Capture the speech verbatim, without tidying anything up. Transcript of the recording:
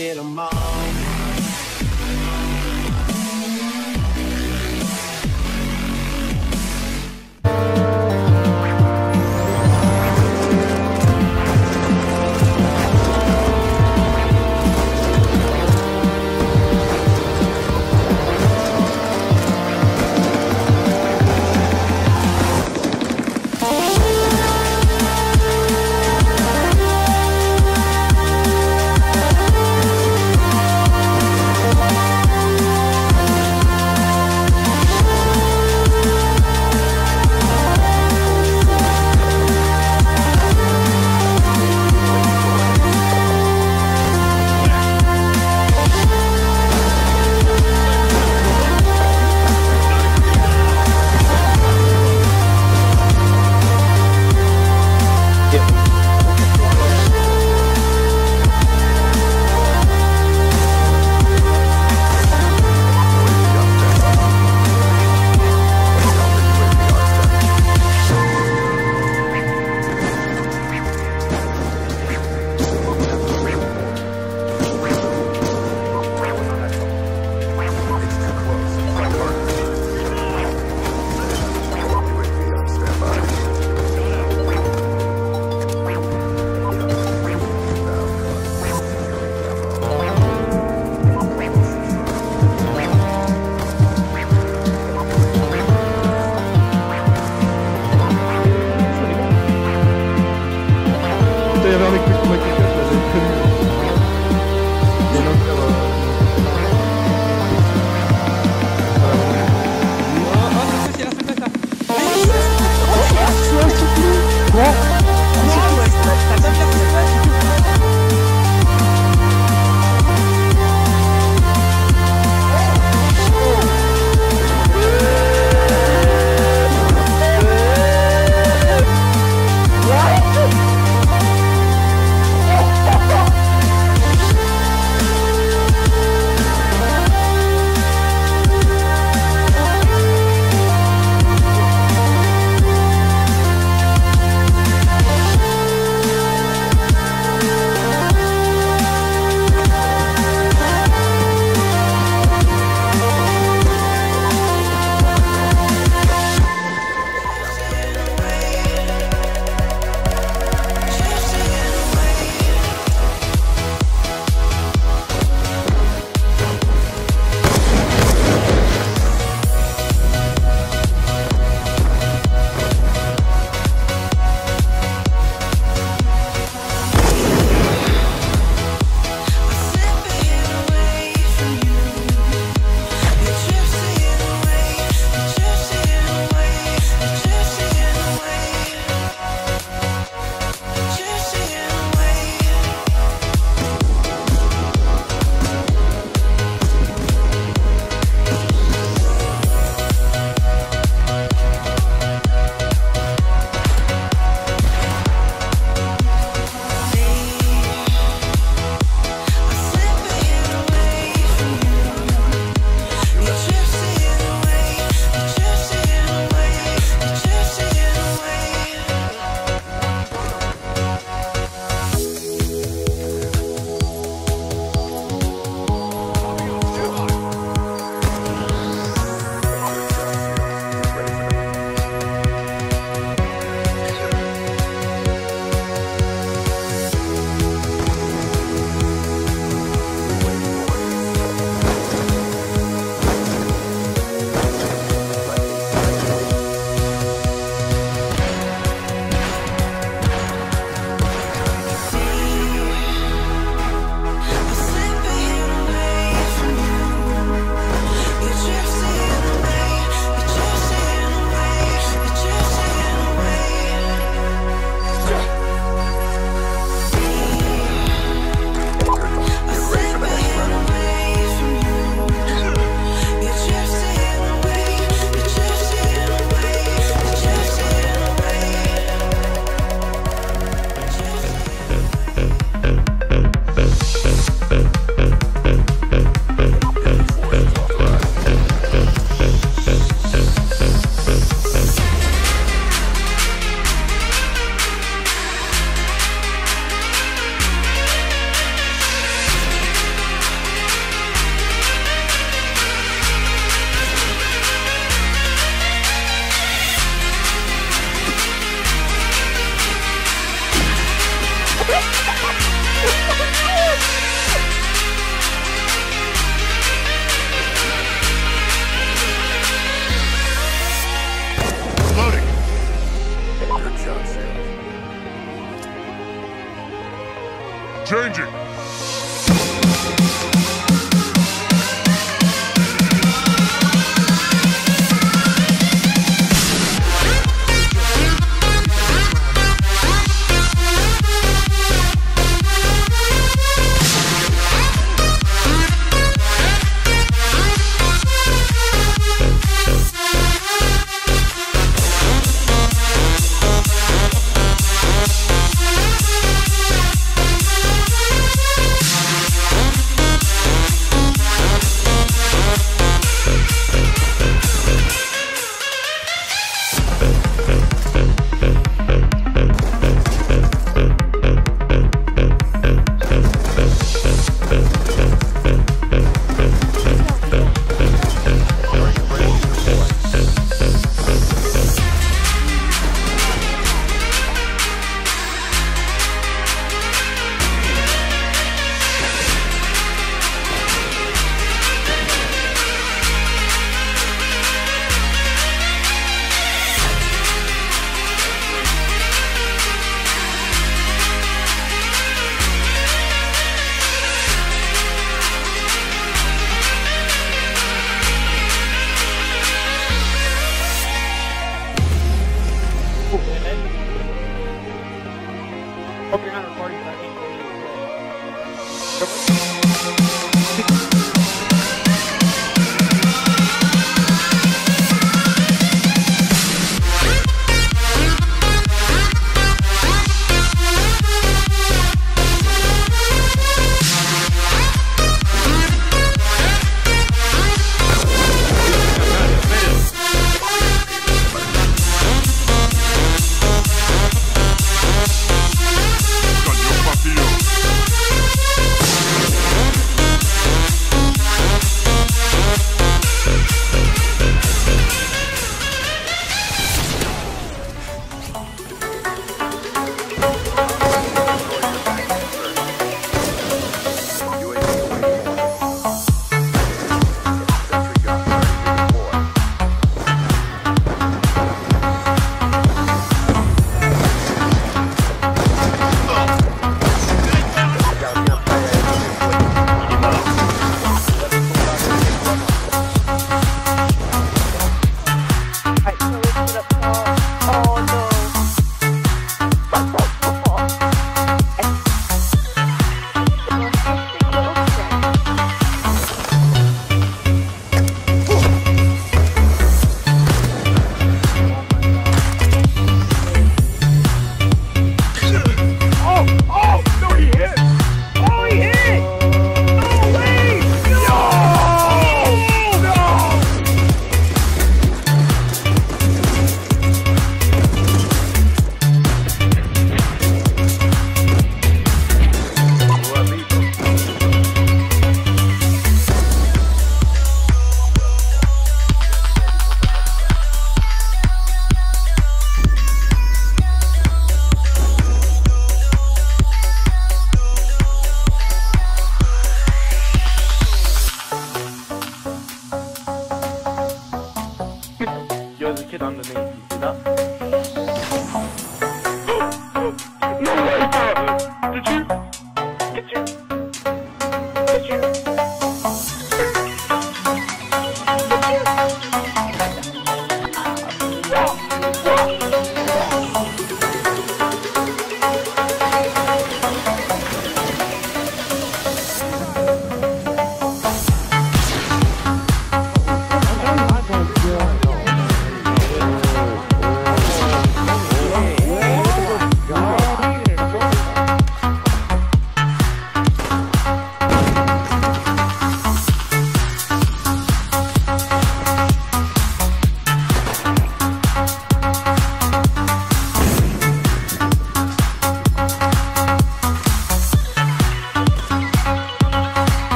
did them all. Changing. Hope you're not recording, but I think